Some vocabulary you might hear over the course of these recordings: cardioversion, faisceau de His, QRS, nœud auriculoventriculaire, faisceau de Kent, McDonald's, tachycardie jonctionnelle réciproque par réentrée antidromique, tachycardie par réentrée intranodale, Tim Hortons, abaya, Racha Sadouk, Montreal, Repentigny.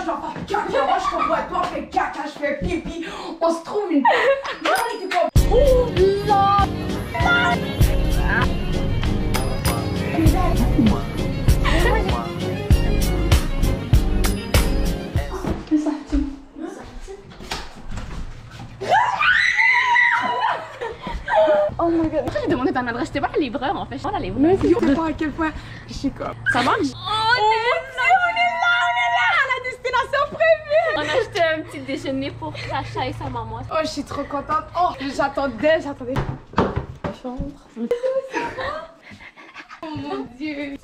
je dois faire caca, moi je comprends pas, je fais caca, je fais pipi, on se trouve une... Non, on était comme... Oh là là. Oh my god, j'ai demandé ton adresse, j'étais pas à l'aivreur en fait, je suis pas à l'aivreur. Mais je sais pas à quel point je suis comme... Ça marche? On a acheté un petit déjeuner pour Racha et sa maman. Oh, je suis trop contente. Oh, j'attendais. Chambre. Oh mon dieu.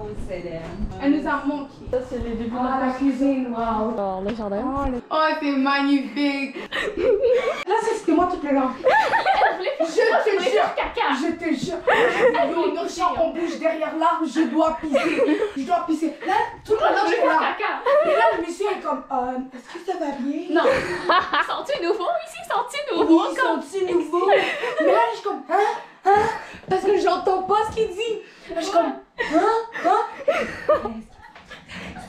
On s'élève. Elle nous a manqué. Ça, c'est le début de la cuisine. Waouh. Oh, le jardin. Oh, c'est magnifique. Là, c'était moi toute la langue. Je te jure, caca. Je te jure. Nos chats, on bouge derrière l'arbre. Je dois pisser. Je dois pisser. Là, tout le monde, je fais caca. Et là, le monsieur est comme, est-ce que ça va bien? Non. Sens-tu nouveau ici? Sens-tu nouveau? Oui, sens-tu nouveau? Mais là, je suis comme, hein? Hein? Parce que j'entends pas ce qu'il dit. Là, je suis comme, hein? Hein? Est-ce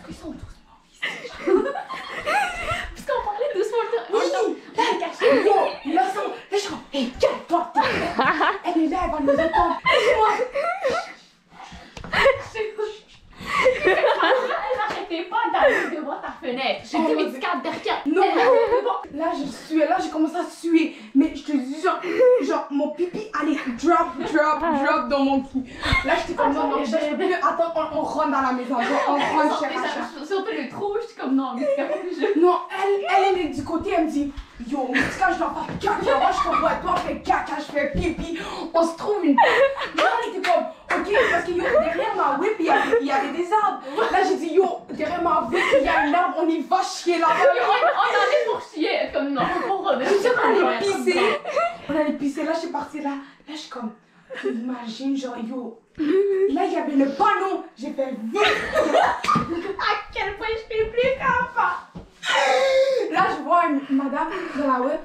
qu'ils sont doucement ici? Parce qu'on parlait doucement. Oui! Là, elle cache les mots. Là, je suis comme, hé, calme-toi. Elle est là, elle va nous entendre. Moi. J'ai dit, mais tu gardes derrière. Non, non. Là, je suais. Là, j'ai commencé à suer. Mais je te dis, genre, mon pipi allait drop dans mon cul. Là, j'étais comme, non, non, je peux plus. Attends, on rentre dans la maison. On rentre chez Racha. Surtout le trou, je suis comme, non, mais c'est pas plus. Non, elle est du côté, elle me dit, yo, mais quand je dois faire caca, moi, je comprends pas, je fais caca, je fais pipi. On se trouve une. Là, on était comme, ok, parce que yo, derrière ma whip, il y avait des arbres. Là, j'ai dit, yo, derrière ma whip, il y a une arbre, on y va chier là-bas. On allait pour chier, comme non, on allait pisser. On allait pisser, là, je suis partie là. Là, je suis comme, imagine, genre, yo. Et là, il y avait le panneau, j'ai fait vite. À quel point je fais plus qu'un. Là, je vois une madame dans la web.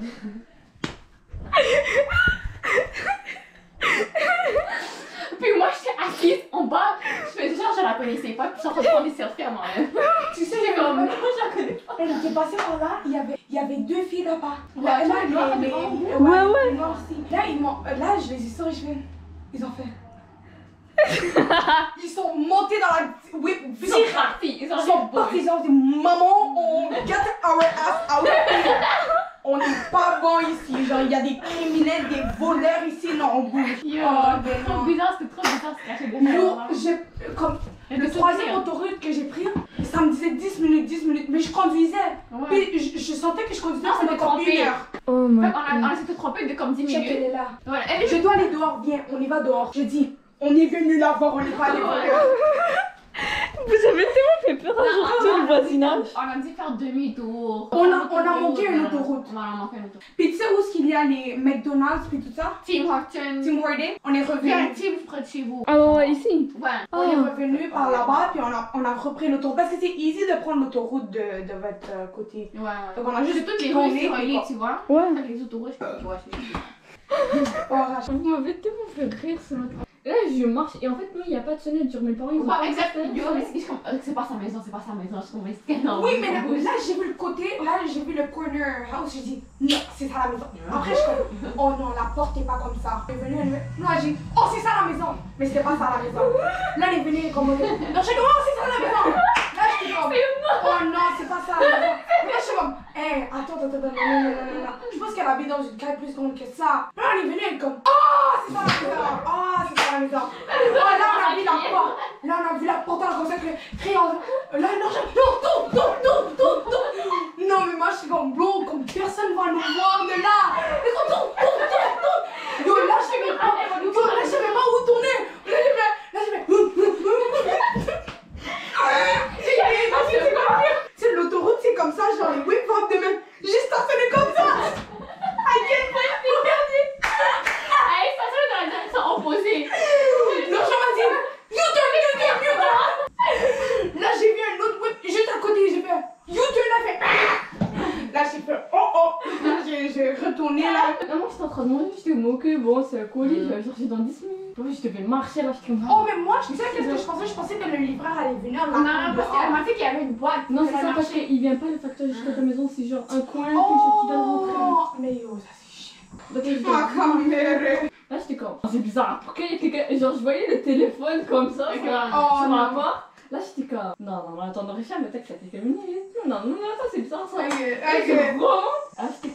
Puis moi, je suis assise en bas. Je faisais genre, je la connaissais pas. Puis je suis en train de prendre des selfies à moi-même. Tu sais, j'ai comme, non, je la connais pas. Elle était passée par là, il y avait deux filles là-bas. Là, elle est ouais. Là, je les ai sortis, je fais. Ils ont fait. Ils sont montés dans la whip. Ils sont partis. Ils ont dit, maman, on get our ass out. On est pas bon ici. Genre, il y a des criminels, des voleurs ici. Non, on bouge. Yo, c'est trop bizarre, le troisième autoroute que j'ai pris, ça me disait 10 minutes. Mais je conduisais. Ouais. Puis je sentais que je conduisais. Non, c'était comme 1 heure. Oh my God. On s'était trompé de comme 10 minutes. Elle est là. Voilà. Je dois aller dehors. Viens, on y va dehors. Je dis. On est venu la voir, on n'est pas allé voir. Vous avez tellement fait peur aujourd'hui, le voisinage. On a dit faire demi-tour. On a manqué une autoroute. On a manqué une autoroute. Puis tu sais où est-ce qu'il y a les McDonald's puis tout ça? Tim Hortons. Tim Hortons. On est revenu. Il y a un Tim près de chez vous. Ah ouais, ici? Ouais. On est revenu par là-bas puis on a repris l'autoroute. Parce que c'est easy de prendre l'autoroute de votre côté. Ouais. Donc on a juste toutes les routes reliées, tu vois? Ouais. Les autoroutes, tu vois. Oh, Racha. Vous m'avez tellement fait rire ce matin. Là je marche et en fait non il n'y a pas de sonnette, genre mes parents ils ont pas de. C'est pas sa maison, c'est pas sa maison, je comprends ce qu'elle a. Oui mais là j'ai vu le côté, là j'ai vu le corner house, j'ai dit non c'est ça la maison. Après je suis oh non la porte est pas comme ça. Elle est venue, non j'ai dit oh c'est ça la maison. Mais c'était pas ça la maison. Là elle est venue, elle est comme non j'ai dit oh c'est ça la maison. Là je suis comme oh non c'est pas ça la maison. Là je suis comme hé attends, non. Je pense qu'elle habite dans une cale plus grande que ça. Là elle est venue, elle est comme oh c'est ça la maison. Oh c'est ça la maison. Là on a vu la porte. Là on a vu la porte comme ça que criant. Là non, non mais moi je suis comme blond, comme personne va nous voir de là. Mais non. Là je sais même pas. Là je sais même pas où tourner. Là je vais. Tu sais l'autoroute c'est comme ça, genre les whips vont de même. Juste en fait comme ça. À quel point c'est perdu. Opposé. Non, je m'en dis, you turn. Là, j'ai vu un autre whip juste à côté, j'ai fait, you turn, là, fait. Là, j'ai fait, oh. Là, j'ai retourné là. Là, moi, j'étais en train de manger, j'étais moquée, bon, c'est un colis, je vais chercher dans 10 minutes. Je devais marcher là, je suis comme ça. Oh, mais moi, je sais qu'est-ce que je pensais que le livreur allait venir. Non, parce qu'elle m'a dit qu'il y avait une boîte. Non, c'est ça, parce qu'il il vient pas le facteur jusqu'à ta maison, c'est genre un coin, tu dois rentrer. Mais yo, ça c'est chiant. Donc il va. Là j'étais comme, c'est bizarre, pourquoi il y a quelqu'un, genre je voyais le téléphone comme ça, tu m'as pas. Là j'étais comme, non, attends, on aurait jamais peut-être que ça t'est féminine. Non, ça c'est bizarre ça. Là j'étais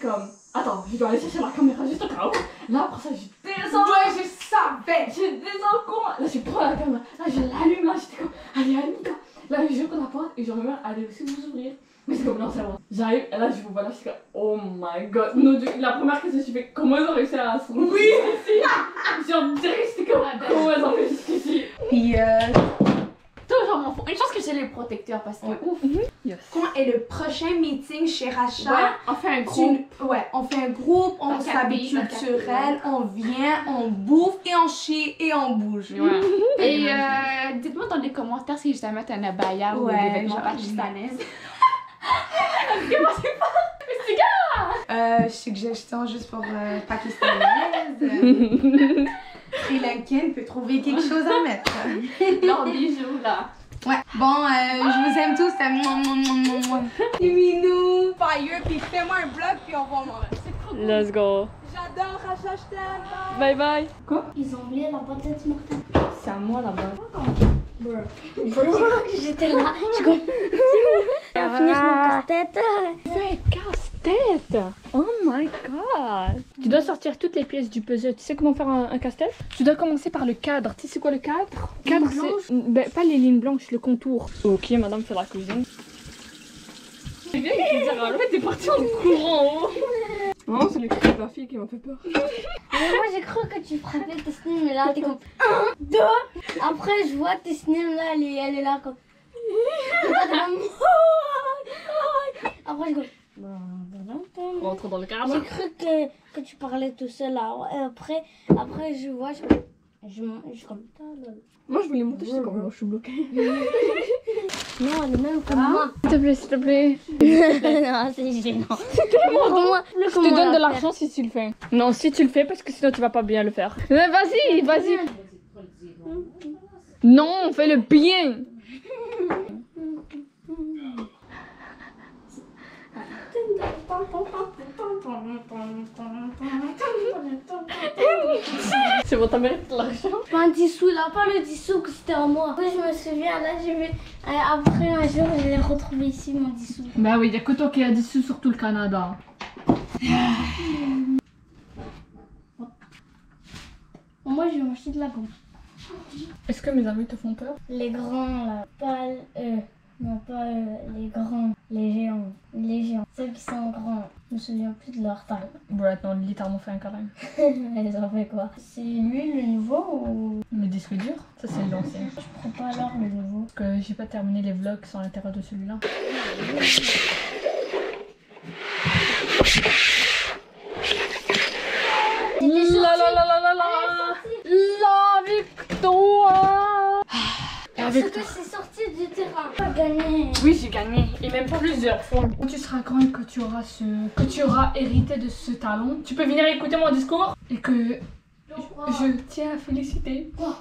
comme, attends, je dois aller chercher la caméra juste au cas où. Là après ça je descends. Ouais, je savais. Je descends comment. Là je prends la caméra, là je l'allume, là j'étais comme, allez Anita. Là je ouvre la porte et genre ma mère allait aussi vous ouvrir. Mais c'est comme non, c'est bon. J'arrive et là je vous vois là, je suis comme oh my god. No, la première question que j'ai fait, comment ils ont réussi à se rendre. Oui, si. Genre j'étais comme comment ils ont fait jusqu'ici. Puis toujours m'en fous. Une chance que j'ai les protecteurs parce que ouf. Yes. Quand est le prochain meeting chez Racha? Ouais, on fait un groupe. Ouais, on fait un groupe, on s'habille culturel, on vient, on bouffe et on chie et on bouge. Ouais. Et dites-moi dans les commentaires si jamais t'as un abaya ou des vêtements pakistanaises. Suggestion juste pour pakistanaise. Sri Lankaine peut trouver quelque chose à mettre. Leurs bijoux là. Ouais. Bon, je vous aime tous. C'est minou, fire, puis fais-moi un vlog puis on va manger. C'est trop cool. Let's go. J'adore Racha, je t'aime. Bye bye. Quoi? Ils ont oublié la boîte de Mortel. C'est à moi la boîte. J'étais là, je comprends. On va finir mon casse-tête. C'est un casse-tête. Oh my god. Tu dois sortir toutes les pièces du puzzle. Tu sais comment faire un casse-tête? Tu dois commencer par le cadre. Tu sais c'est quoi le cadre? Cadre c'est... Ben, pas les lignes blanches, le contour. Ok, madame fait la cuisine. C'est bien de te dire, en fait t'es partie en courant. Non, c'est les cris de ma fille qui m'a fait peur. Mais moi j'ai cru que tu frappais tes snims, mais là t'es comme 1, 2. Après je vois tes snims là, elle est là comme. Après je go. Rentre dans le cadre. J'ai cru que tu parlais tout seul là. Après je vois, je comme ça. Moi je voulais monter, je sais comment je suis bloquée. Non, elle est même comme moi. S'il te plaît. Non, c'est gênant. C'est tellement drôle. Je te donne de l'argent si tu le fais. Non, si tu le fais, parce que sinon tu vas pas bien le faire. Mais vas-y. Non, fais-le bien. C'est bon, t'as mérité de l'argent. Pas un 10 sous là, pas le 10 sous que c'était en moi. Oui, je me souviens, là j'ai vu. Après un jour, je l'ai retrouvé ici mon 10 sous. Bah oui, y'a que toi qui a 10 sous sur tout le Canada. Moi je vais m'acheter de la gomme. Est-ce que mes amis te font peur? Les grands là, pas eux. Non, pas les grands, les géants, ceux qui sont grands. Je me souviens plus de leur taille. Bon, attends, littéralement fait un câlin. Ils ont fait quoi? C'est lui le nouveau ou... Le disque dur? Ça c'est l'ancien. Je prends pas alors le nouveau. Parce que j'ai pas terminé les vlogs sans l'intérêt de celui-là. La victoire! Parce que c'est sorti du terrain. Pas gagné. Oui, j'ai gagné. Et même pas plusieurs fois. Quand tu seras grande, que tu auras hérité de ce talent, tu peux venir écouter mon discours. Et que je tiens à féliciter. Quoi?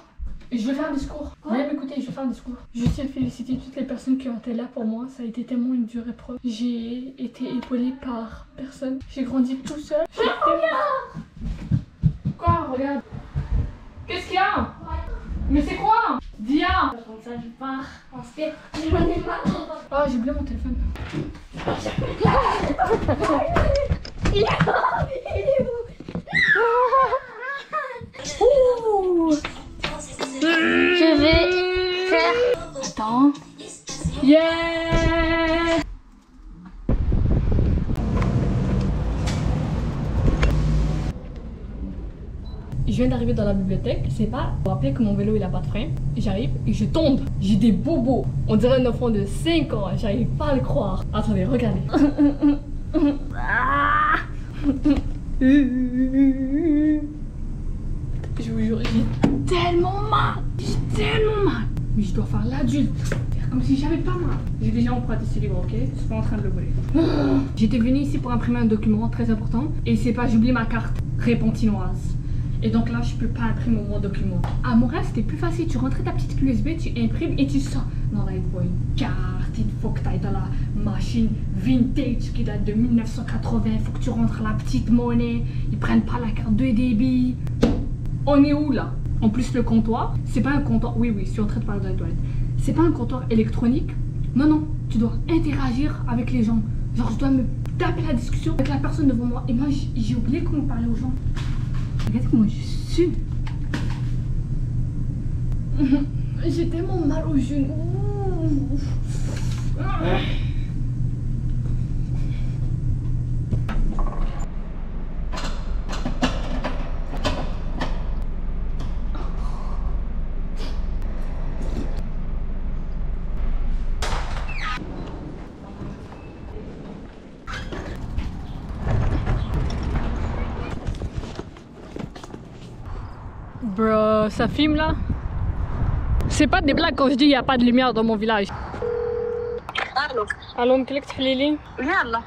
Je vais faire un discours. Viens m'écouter, je vais faire un discours. Je tiens à féliciter toutes les personnes qui ont été là pour moi. Ça a été tellement une dure épreuve. J'ai été épaulée par personne. J'ai grandi tout seul. Regarde. Quoi? Regarde. Qu'est-ce qu'il y a? Mais c'est quoi? Viens! Comme ça, je pars. On se fait. J'en ai marre. Oh, j'ai oublié mon téléphone. Il est où? Je vais faire. Attends. Yeah! Je viens d'arriver dans la bibliothèque, je sais pas, vous vous rappelez que mon vélo il a pas de frein. J'arrive et je tombe, j'ai des bobos. On dirait un enfant de 5 ans, j'arrive pas à le croire. Attendez, regardez. Je vous jure, j'ai tellement mal. Mais je dois faire l'adulte, faire comme si j'avais pas mal. J'ai déjà emprunté ce livre, ok? Je suis pas en train de le voler. J'étais venue ici pour imprimer un document très important et c'est pas, j'ai oublié ma carte repentinoise. Et donc là, je peux pas imprimer mon document. À Montréal, c'était plus facile. Tu rentrais ta petite clé USB, tu imprimes et tu sors. Non, là, il faut une carte. Il faut que tu ailles dans la machine vintage qui date de 1980. Il faut que tu rentres la petite monnaie. Ils prennent pas la carte de débit. On est où là? En plus, le comptoir, c'est pas un comptoir. Oui, oui, je suis en train de parler de la toilette. C'est pas un comptoir électronique. Non, non, tu dois interagir avec les gens. Genre, je dois me taper la discussion avec la personne devant moi. Et moi, j'ai oublié comment parler aux gens. Regardez comment je suis. J'ai tellement mal aux genoux. Bro, ça filme là? C'est pas des blagues quand je dis il n'y a pas de lumière dans mon village. Allô. Allô, m'clique, t'flili? Yalla.